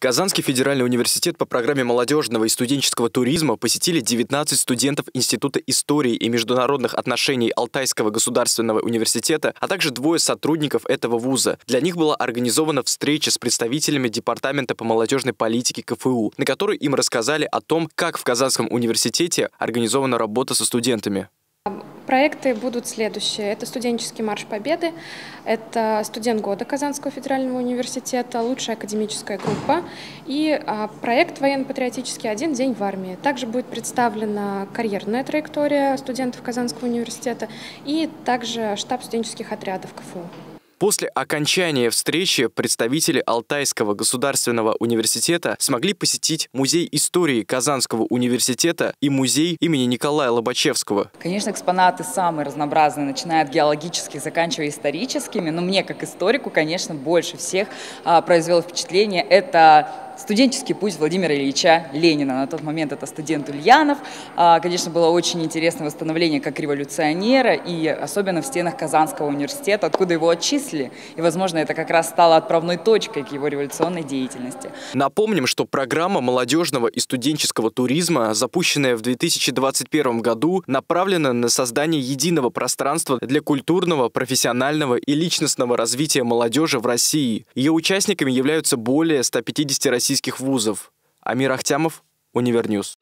Казанский федеральный университет по программе молодежного и студенческого туризма посетили 19 студентов Института истории и международных отношений Алтайского государственного университета, а также двое сотрудников этого вуза. Для них была организована встреча с представителями Департамента по молодежной политике КФУ, на которой им рассказали о том, как в Казанском университете организована работа со студентами. Проекты будут следующие. Это студенческий марш победы, это студент года Казанского федерального университета, лучшая академическая группа и проект военно-патриотический «Один день в армии». Также будет представлена карьерная траектория студентов Казанского университета и также штаб студенческих отрядов КФУ. После окончания встречи представители Алтайского государственного университета смогли посетить Музей истории Казанского университета и музей имени Николая Лобачевского. Конечно, экспонаты самые разнообразные, начиная от геологических, заканчивая историческими, но мне, как историку, конечно, больше всех произвело впечатление это студенческий путь Владимира Ильича Ленина. На тот момент это студент Ульянов. Конечно, было очень интересное восстановление как революционера, и особенно в стенах Казанского университета, откуда его отчислили. И, возможно, это как раз стало отправной точкой к его революционной деятельности. Напомним, что программа молодежного и студенческого туризма, запущенная в 2021 году, направлена на создание единого пространства для культурного, профессионального и личностного развития молодежи в России. Ее участниками являются более 150 российских вузов. Амир Ахтямов, Универньюз.